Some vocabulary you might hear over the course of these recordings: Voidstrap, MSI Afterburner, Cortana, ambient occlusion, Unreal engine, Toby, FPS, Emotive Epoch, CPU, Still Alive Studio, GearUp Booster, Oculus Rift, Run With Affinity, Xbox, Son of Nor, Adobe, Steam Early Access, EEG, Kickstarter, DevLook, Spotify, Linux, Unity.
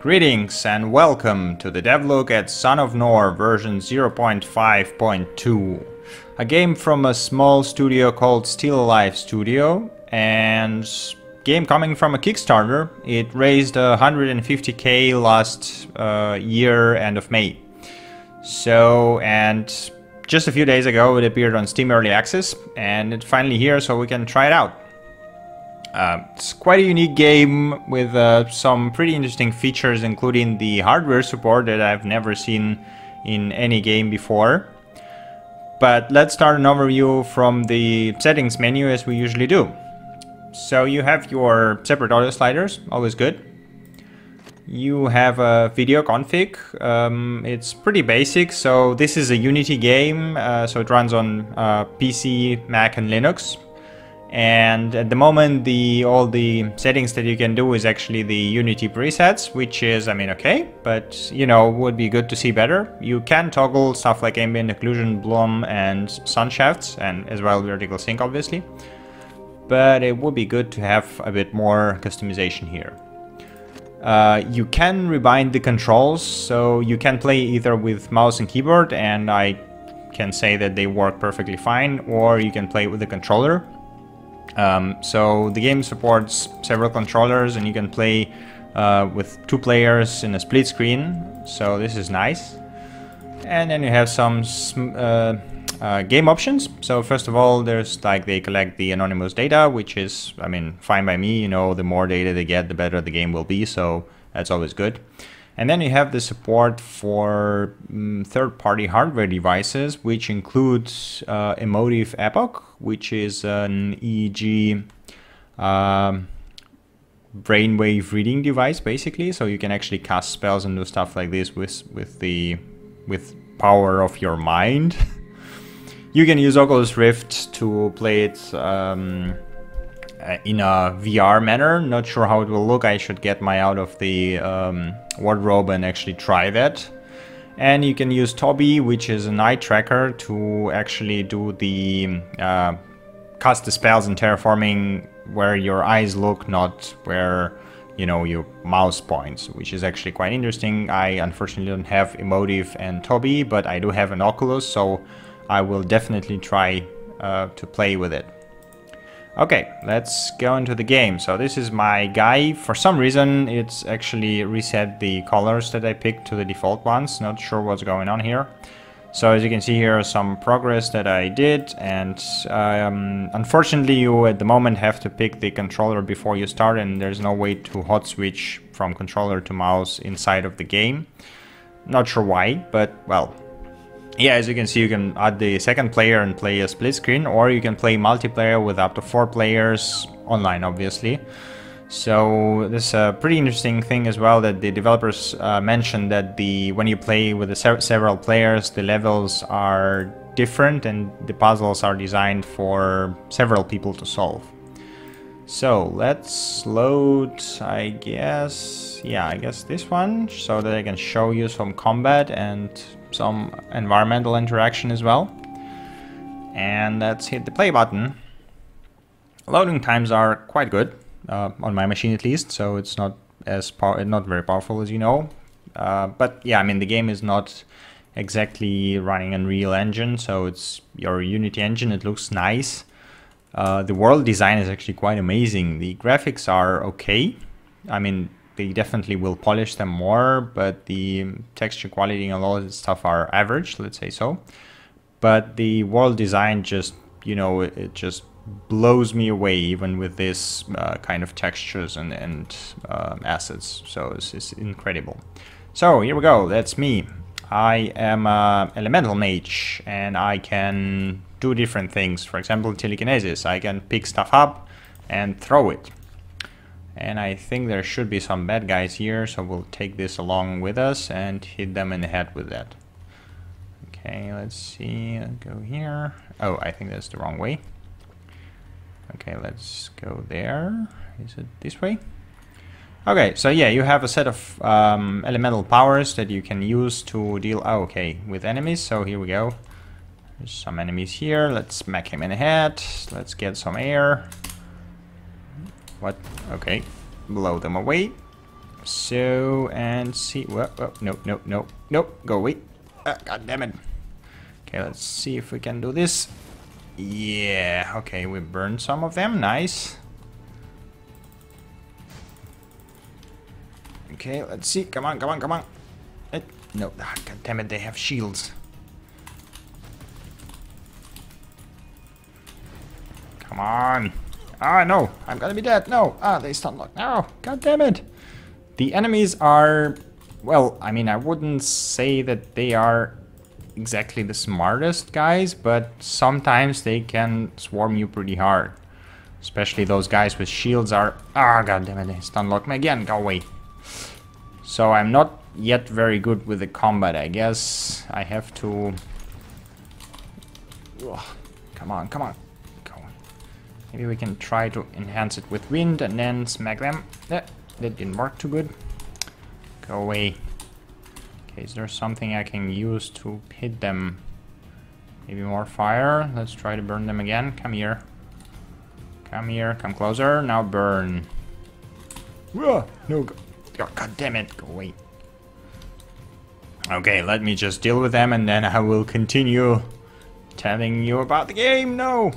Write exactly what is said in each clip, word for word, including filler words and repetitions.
Greetings and welcome to the DevLook at Son of Nor version zero point five point two. A game from a small studio called Still Alive Studio, and game coming from a Kickstarter. It raised one hundred fifty K last uh, year, end of May. So, and just a few days ago it appeared on Steam Early Access, and it's finally here so we can try it out. Uh, it's quite a unique game with uh, some pretty interesting features, including the hardware support that I've never seen in any game before. But let's start an overview from the settings menu as we usually do. So you have your separate audio sliders, always good. You have a video config. Um, it's pretty basic. So this is a Unity game, uh, so it runs on uh, P C, Mac and Linux. And at the moment, the all the settings that you can do is actually the Unity presets, which is, I mean, okay, but, you know, would be good to see better. You can toggle stuff like ambient occlusion, bloom, and sun shafts, and as well vertical sync, obviously. But it would be good to have a bit more customization here. Uh, you can rebind the controls, so you can play either with mouse and keyboard, and I can say that they work perfectly fine, or you can play with the controller. Um, so the game supports several controllers, and you can play uh, with two players in a split screen, so this is nice. And then you have some uh, uh, game options. So first of all, there's like they collect the anonymous data, which is, I mean, fine by me. You know, the more data they get, the better the game will be, so that's always good. And then you have the support for um, third-party hardware devices, which includes uh, Emotive Epoch, which is an E E G uh, brainwave reading device, basically. So you can actually cast spells and do stuff like this with with the with power of your mind. You can use Oculus Rift to play it Um, Uh, in a V R manner. Not sure how it will look. I should get my out of the um, wardrobe and actually try that. And you can use Toby, which is an eye tracker, to actually do the uh, cast the spells and terraforming where your eyes look, not where, you know, your mouse points, which is actually quite interesting. I unfortunately don't have Emotive and Toby, but I do have an Oculus, so I will definitely try uh, to play with it. Okay, let's go into the game. So this is my guy. For some reason, it's actually reset the colors that I picked to the default ones. Not sure what's going on here. So as you can see here, some progress that I did. And um, unfortunately, you at the moment have to pick the controller before you start, and there's no way to hot switch from controller to mouse inside of the game. Not sure why, but well. Yeah, as you can see, you can add the second player and play a split screen, or you can play multiplayer with up to four players online, obviously. So this is a pretty interesting thing as well, that the developers uh, mentioned that the when you play with the se several players, the levels are different and the puzzles are designed for several people to solve. So let's load, I guess, yeah, I guess this one, so that I can show you some combat and some environmental interaction as well. And let's hit the play button. Loading times are quite good, uh, on my machine at least, so it's not as pow not very powerful, as you know. Uh, but yeah, I mean, the game is not exactly running Unreal engine, so it's your Unity engine. It looks nice. Uh, the world design is actually quite amazing. The graphics are okay. I mean, they definitely will polish them more, but the texture quality and all of this stuff are average, let's say so. But the world design just, you know, it, it just blows me away, even with this uh, kind of textures and, and um, assets. So it's, it's incredible. So here we go, that's me. I am an elemental mage, and I can do different things. For example, telekinesis. I can pick stuff up and throw it. And I think there should be some bad guys here, so we'll take this along with us and hit them in the head with that. Okay, let's see, go here. Oh, I think that's the wrong way. Okay, let's go there. Is it this way? Okay, so yeah, you have a set of um, elemental powers that you can use to deal, oh, okay, with enemies. So here we go. There's some enemies here. Let's smack him in the head. Let's get some air. What? Okay. Blow them away. So, and see. Whoa, whoa, no, no, no, no. Go away. Uh, God damn it. Okay, let's see if we can do this. Yeah. Okay, we burned some of them. Nice. Okay, let's see. Come on, come on, come on. Uh, no. Ah, God damn it. They have shields. Come on. Ah, no. I'm gonna be dead. No. Ah, they stun lock. No. God damn it. The enemies are... Well, I mean, I wouldn't say that they are exactly the smartest guys, but sometimes they can swarm you pretty hard. Especially those guys with shields are... Ah, God damn it. They stun lock me again. Go away. So I'm not yet very good with the combat, I guess. I have to... Ugh. Come on, come on. Maybe we can try to enhance it with wind and then smack them. That, that didn't work too good. Go away. Okay, is there something I can use to hit them? Maybe more fire. Let's try to burn them again. Come here. Come here. Come closer. Now burn. Whoa, no. Oh, God damn it. Go away. Okay, let me just deal with them and then I will continue telling you about the game. No.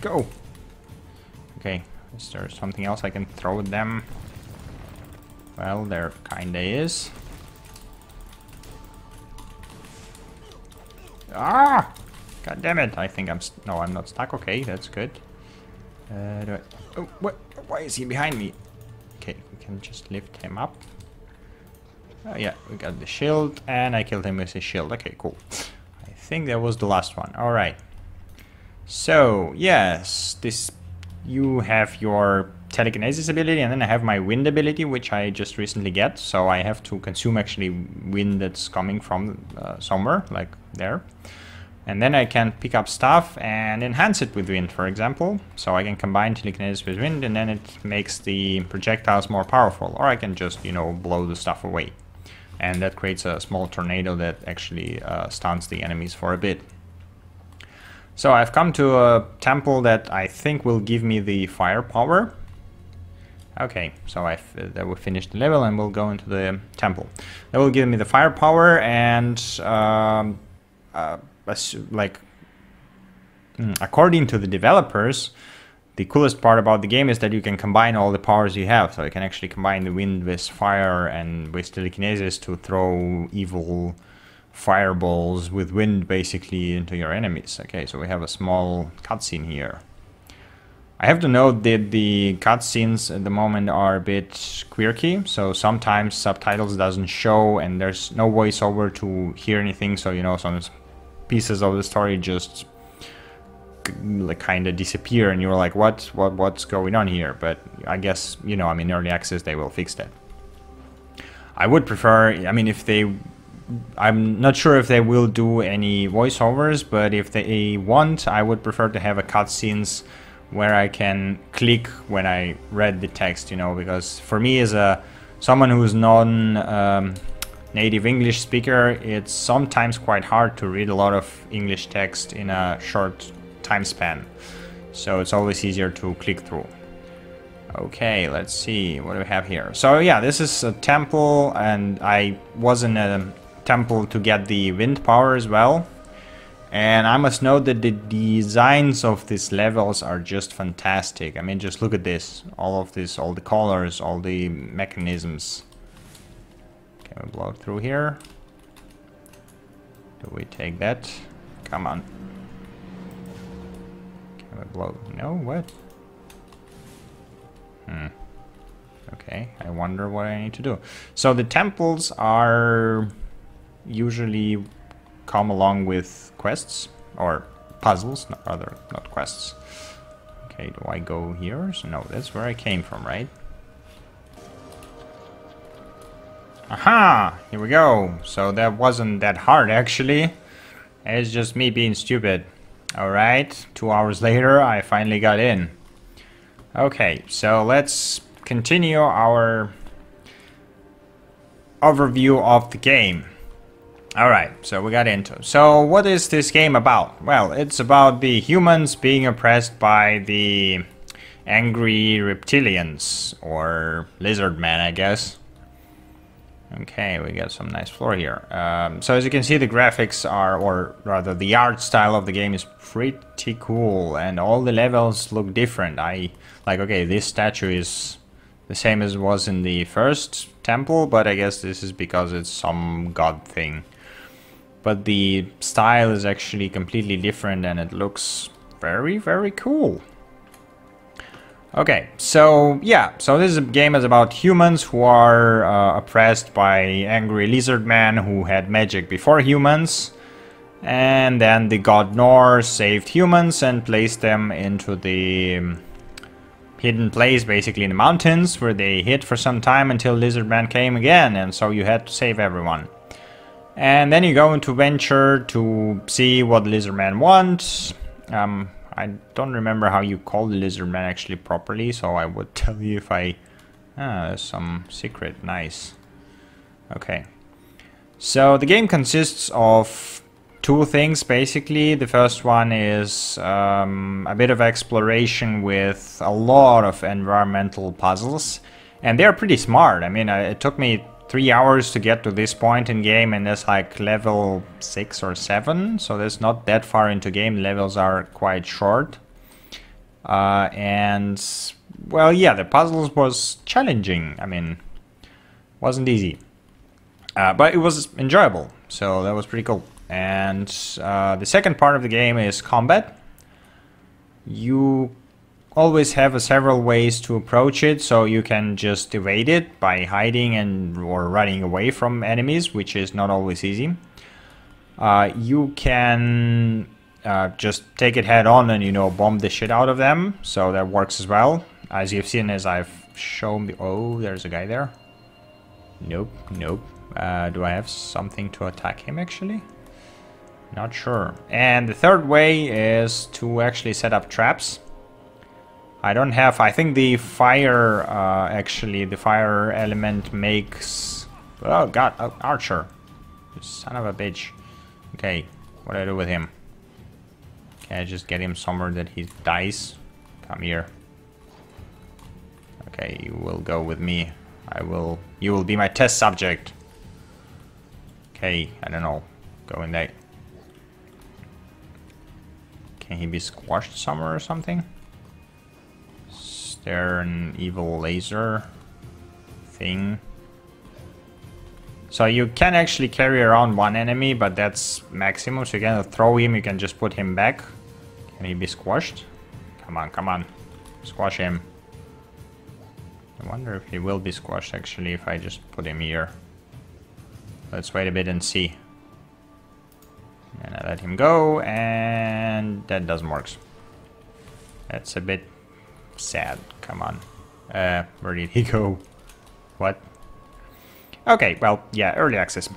Go. Okay, is there something else I can throw at them? Well, there kinda is. Ah! God damn it! I think I'm st no, I'm not stuck. Okay, that's good. Uh, do I oh, what? Why is he behind me? Okay, we can just lift him up. Oh yeah, we got the shield, and I killed him with his shield. Okay, cool. I think that was the last one. All right. So yes, this. You have your telekinesis ability, and then I have my wind ability, which I just recently get. So I have to consume actually wind that's coming from uh, somewhere, like there. And then I can pick up stuff and enhance it with wind, for example. So I can combine telekinesis with wind, and then it makes the projectiles more powerful. Or I can just, you know, blow the stuff away. And that creates a small tornado that actually uh, stuns the enemies for a bit. So I've come to a temple that I think will give me the firepower. Okay, so I've that we finished the level and we'll go into the temple. That will give me the firepower and um, uh, like according to the developers, the coolest part about the game is that you can combine all the powers you have. So you can actually combine the wind with fire and with telekinesis to throw evil fireballs with wind basically into your enemies. Okay, so we have a small cutscene here. I have to note that the cutscenes at the moment are a bit quirky, so sometimes subtitles doesn't show and there's no voiceover to hear anything, so you know some pieces of the story just like kind of disappear and you're like, what what what's going on here? But I guess, you know, I mean, early access, they will fix that. I would prefer, I mean, if they I'm not sure if they will do any voiceovers, but if they want, I would prefer to have a cutscenes where I can click when I read the text, you know, because for me as a someone who's non um, native English speaker, it's sometimes quite hard to read a lot of English text in a short time span. So it's always easier to click through. Okay, let's see what do we have here. So yeah, this is a temple, and I was in a temple to get the wind power as well. And I must note that the designs of these levels are just fantastic. I mean, just look at this, all of this, all the colors, all the mechanisms. Can we blow it through here? Do we take that? Come on. Can we blow? No, what? Hmm. Okay, I wonder what I need to do. So the temples are usually come along with quests or puzzles, not rather not quests. Okay, do I go here? So no, that's where I came from, right? Aha! Here we go. So that wasn't that hard actually. It's just me being stupid. All right. Two hours later, I finally got in. Okay, so let's continue our overview of the game. Alright, so we got into it. So what is this game about? Well, it's about the humans being oppressed by the angry reptilians, or lizard men, I guess. Okay, we got some nice floor here. Um, so as you can see, the graphics are, or rather the art style of the game is pretty cool, and all the levels look different. I, like, okay, this statue is the same as it was in the first temple, but I guess this is because it's some god thing. But the style is actually completely different and it looks very, very cool. Okay, so yeah, so this game is about humans who are uh, oppressed by angry lizard men who had magic before humans. And then the god Nor saved humans and placed them into the um, hidden place, basically in the mountains, where they hid for some time until lizard men came again, and so you had to save everyone. And then you go into venture to see what lizard men want. Um, I don't remember how you call the lizard man actually properly, so I would tell you if I... Ah, there's some secret. Nice. Okay. So the game consists of two things, basically. The first one is um, a bit of exploration with a lot of environmental puzzles. And they're pretty smart. I mean, it took me three hours to get to this point in game, and that's like level six or seven, so that's not that far into game. Levels are quite short, uh, and well, yeah, the puzzles was challenging. I mean, wasn't easy, uh, but it was enjoyable, so that was pretty cool. And uh, the second part of the game is combat. You always have uh, several ways to approach it, so you can just evade it by hiding and or running away from enemies, which is not always easy. Uh, you can uh, just take it head on and, you know, bomb the shit out of them, so that works as well. As you've seen, as I've shown the... Oh, there's a guy there. Nope, nope. Uh, do I have something to attack him, actually? Not sure. And the third way is to actually set up traps. I don't have, I think the fire, uh, actually, the fire element makes... Oh god, oh, Archer. You son of a bitch. Okay, what do I do with him? Can I just get him somewhere that he dies? Come here. Okay, you will go with me. I will... You will be my test subject. Okay, I don't know. Go in there. Can he be squashed somewhere or something? They're an evil laser thing. So you can actually carry around one enemy, but that's maximum. So you can throw him, you can just put him back. Can he be squashed? Come on, come on. Squash him. I wonder if he will be squashed, actually, if I just put him here. Let's wait a bit and see. And I let him go, and that doesn't work. That's a bit... sad. Come on. Uh, where did he go? What? Okay, well, yeah, early access.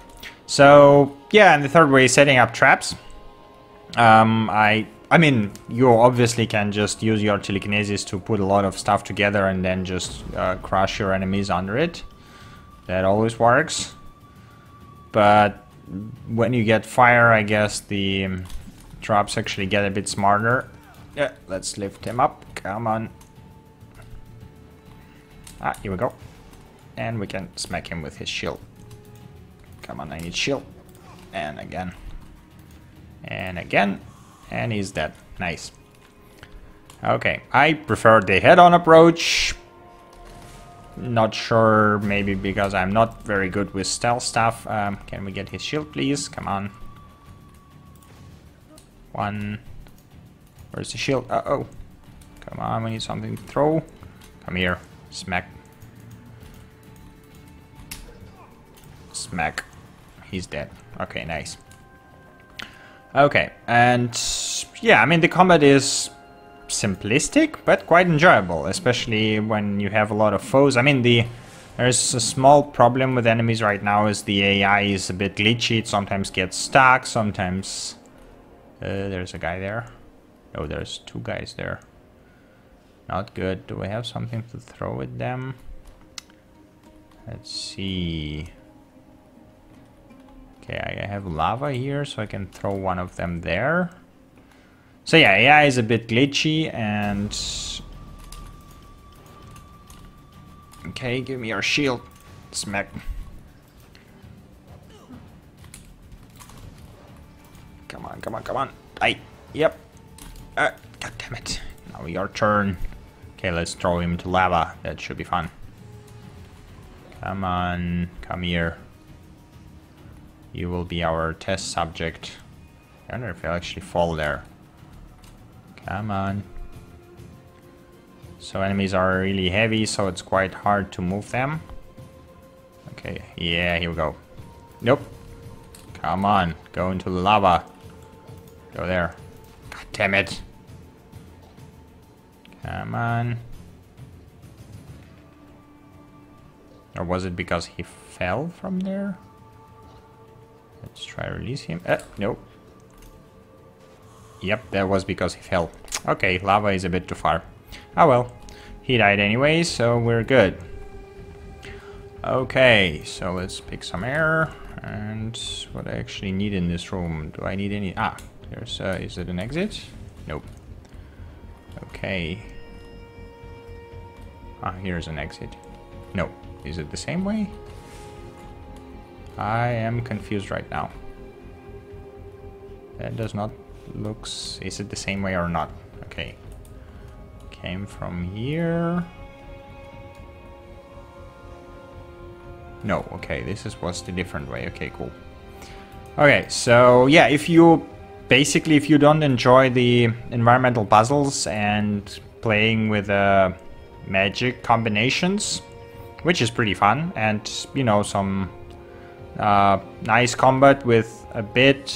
So, yeah, and the third way is setting up traps. Um, I I mean, you obviously can just use your telekinesis to put a lot of stuff together and then just uh, crush your enemies under it. That always works. But when you get fire, I guess the um, traps actually get a bit smarter. Yeah, let's lift him up. Come on. Ah, here we go. And we can smack him with his shield. Come on, I need shield. And again. And again. And he's dead. Nice. Okay, I prefer the head-on approach. Not sure, maybe because I'm not very good with stealth stuff. Um, can we get his shield, please? Come on. One. Where's the shield? Uh-oh. Come on, we need something to throw. Come here. Smack. Smack. He's dead. Okay, nice. Okay, and yeah, I mean, the combat is simplistic, but quite enjoyable, especially when you have a lot of foes. I mean, the there's a small problem with enemies right now is the A I is a bit glitchy. It sometimes gets stuck, sometimes... Uh, there's a guy there. Oh, there's two guys there. Not good. Do we have something to throw at them? Let's see. Okay, I have lava here, so I can throw one of them there. So yeah, A I is a bit glitchy and... Okay, give me your shield. Smack. Come on, come on, come on. I... Yep. Uh, God damn it. Now your turn. Okay, let's throw him to lava. That should be fun. Come on. Come here. You will be our test subject. I wonder if he'll actually fall there. Come on. So enemies are really heavy, so it's quite hard to move them. Okay, yeah, here we go. Nope. Come on, go into the lava. Go there. God damn it. Come on. Or was it because he fell from there? Let's try release him. Uh, nope. Yep, that was because he fell. Okay, lava is a bit too far. Oh well. He died anyway, so we're good. Okay, so let's pick some air. And what I actually need in this room. Do I need any... Ah, there's... Uh, is it an exit? Nope. Okay. Ah, here's an exit. No. Is it the same way? I am confused right now. That does not... Looks... Is it the same way or not? Okay. Came from here... No, okay, this is what's the different way. Okay, cool. Okay, so yeah, if you... Basically, if you don't enjoy the environmental puzzles and playing with uh, magic combinations, which is pretty fun, and, you know, some uh, nice combat with a bit...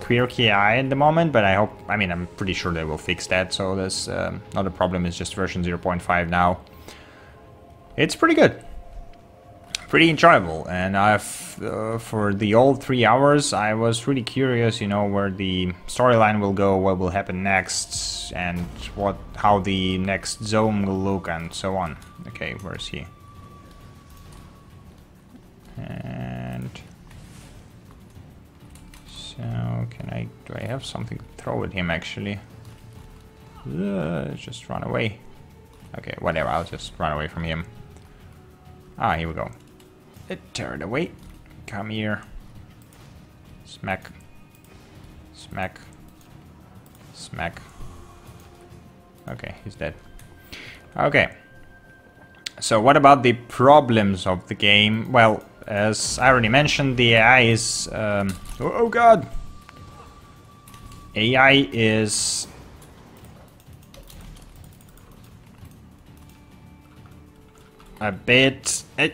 quirky A I at the moment, but I hope, I mean, I'm pretty sure they will fix that, so that's um, not a problem. It's just version zero point five now. It's pretty good, pretty enjoyable, and I've uh, for the old three hours I was really curious, you know, where the storyline will go, what will happen next, and what how the next zone will look, and so on. Okay, where's he? And now, can I, do I have something to throw at him, actually? Uh, just run away. Okay, whatever, I'll just run away from him. Ah, here we go. Tear it away. Come here. Smack. Smack. Smack. Okay, he's dead. Okay. So what about the problems of the game? Well, as I already mentioned, the A I is... Um, oh, oh god! A I is... a bit... Eh,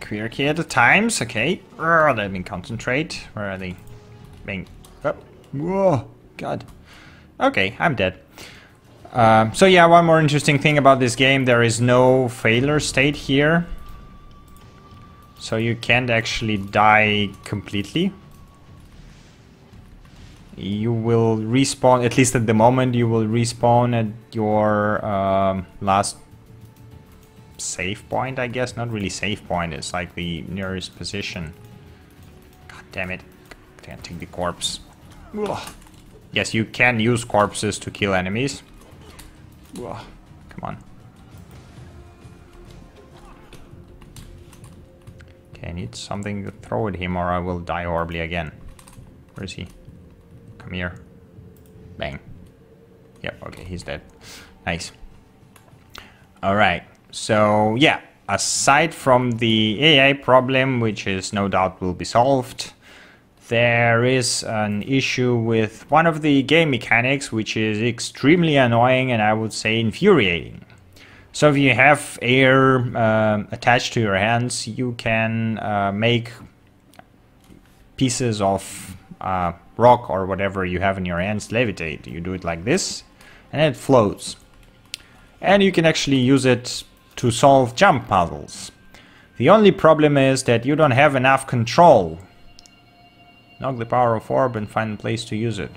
quirky at the times, okay. Oh, let me concentrate. Where are they? Bing. Oh, whoa, god. Okay, I'm dead. Um, so yeah, one more interesting thing about this game, there is no failure state here. So you can't actually die completely. You will respawn, at least at the moment, you will respawn at your um, last save point, I guess. Not really save point, it's like the nearest position. God damn it. Can't take the corpse. Ugh. Yes, you can use corpses to kill enemies. Ugh. Come on. I need something to throw at him or I will die horribly again. Where is he? Come here. Bang. Yep, okay, he's dead. Nice. Alright, so yeah, aside from the A I problem, which is no doubt will be solved, there is an issue with one of the game mechanics, which is extremely annoying and I would say infuriating. So if you have air uh, attached to your hands, you can uh, make pieces of uh, rock or whatever you have in your hands levitate. You do it like this, and it floats. And you can actually use it to solve jump puzzles. The only problem is that you don't have enough control. Knock the power of orb and find a place to use it.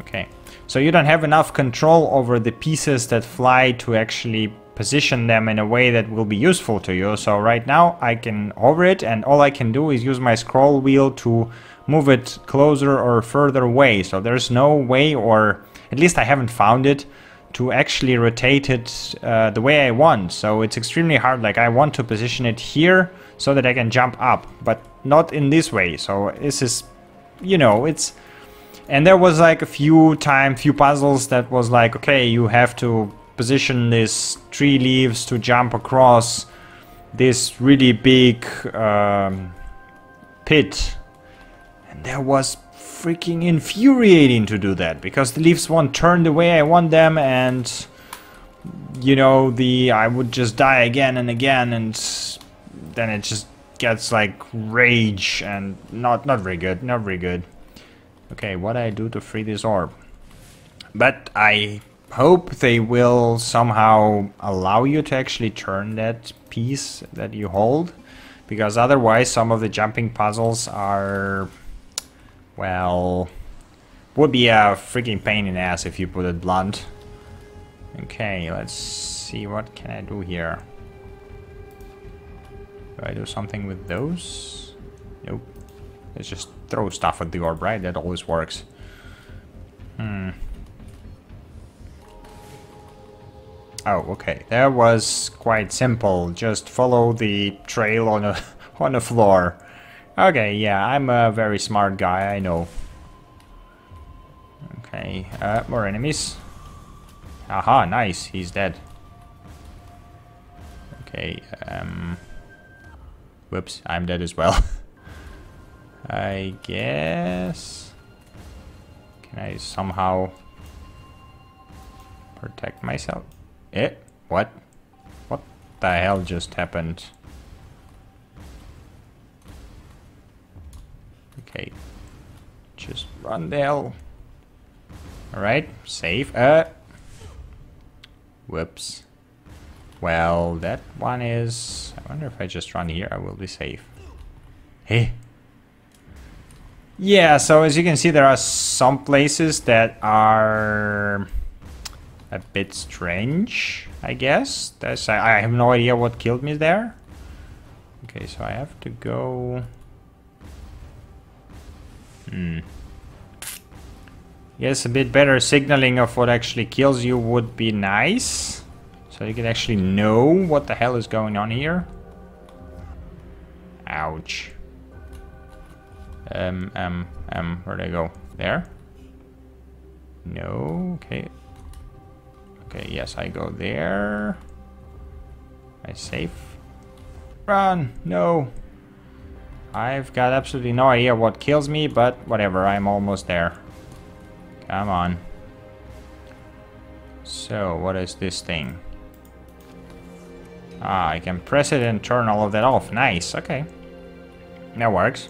Okay. So you don't have enough control over the pieces that fly to actually position them in a way that will be useful to you. So right now I can hover it, and all I can do is use my scroll wheel to move it closer or further away. So there's no way, or at least I haven't found it, to actually rotate it uh, the way I want. So it's extremely hard. Like, I want to position it here so that I can jump up, but not in this way. So this is, you know, it's... And there was like a few time, few puzzles that was like, okay, you have to position these tree leaves to jump across this really big um, pit. And there was freaking infuriating to do that, because the leaves won't turn the way I want them, and you know, the I would just die again and again, and then it just gets like rage, and not not very good, not very good. Okay, what I do to free this orb? But I hope they will somehow allow you to actually turn that piece that you hold, because otherwise some of the jumping puzzles are, well, would be a freaking pain in the ass, if you put it blunt. Okay, let's see, what can I do here? Do I do something with those? Nope. Let's just throw stuff at the orb, right? That always works. Hmm. Oh, okay. That was quite simple. Just follow the trail on a on a floor. Okay, yeah, I'm a very smart guy, I know. Okay, uh, more enemies. Aha, nice, he's dead. Okay, um... whoops, I'm dead as well. I guess... Can I somehow... protect myself? Eh? What? What the hell just happened? Okay, just run the hell. Alright, save. Uh, whoops. Well, that one is... I wonder if I just run here, I will be safe. Hey. Yeah, so as you can see, there are some places that are a bit strange, I guess. That's, I, I have no idea what killed me there. Okay, so I have to go... Hmm. Yes, a bit better signaling of what actually kills you would be nice, so you can actually know what the hell is going on here. Ouch. Um, um, um, where'd I go? There? No, okay. Okay, yes, I go there. I save. Run! No! I've got absolutely no idea what kills me, but whatever, I'm almost there. Come on. So, what is this thing? Ah, I can press it and turn all of that off. Nice, okay. That works.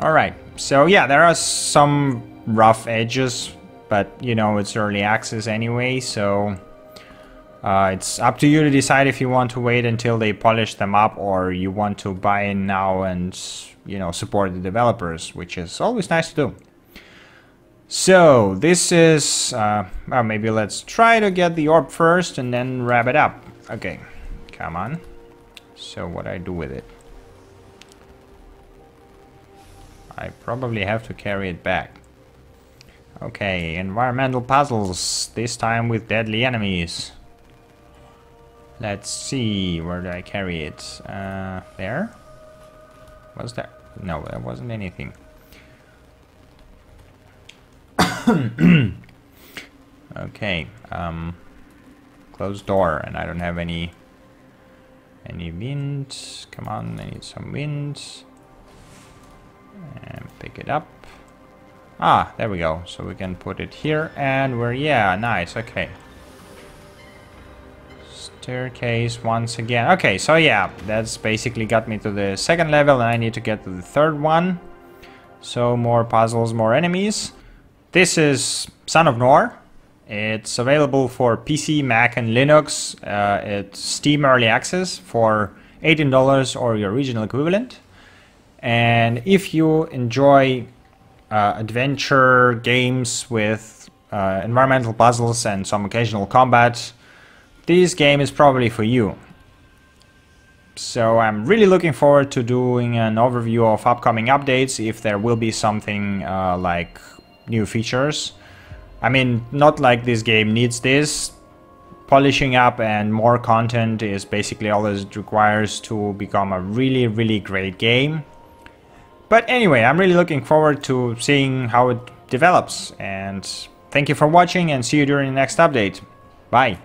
Alright, so yeah, there are some rough edges, but you know, it's early access anyway, so... Uh, it's up to you to decide if you want to wait until they polish them up, or you want to buy in now and, you know, support the developers, which is always nice to do. So, this is... Uh, well, maybe let's try to get the orb first and then wrap it up. Okay, come on. So, what do I do with it? I probably have to carry it back. Okay, environmental puzzles, this time with deadly enemies. Let's see, where do I carry it? Uh, there? Was there? No, there wasn't anything. Okay, um, closed door, and I don't have any, any wind. Come on, I need some wind. And pick it up. Ah, there we go. So we can put it here, and we're, yeah, nice, okay. Staircase once again. Okay, so yeah, that's basically got me to the second level, and I need to get to the third one. So more puzzles, more enemies. This is Son of Nor. It's available for P C, Mac, and Linux. Uh, it's Steam Early Access for eighteen dollars or your regional equivalent. And if you enjoy uh, adventure games with uh, environmental puzzles and some occasional combat, this game is probably for you. So I'm really looking forward to doing an overview of upcoming updates, if there will be something uh, like new features. I mean, not like this game needs this. Polishing up and more content is basically all it requires to become a really, really great game. But anyway, I'm really looking forward to seeing how it develops. And thank you for watching, and see you during the next update. Bye!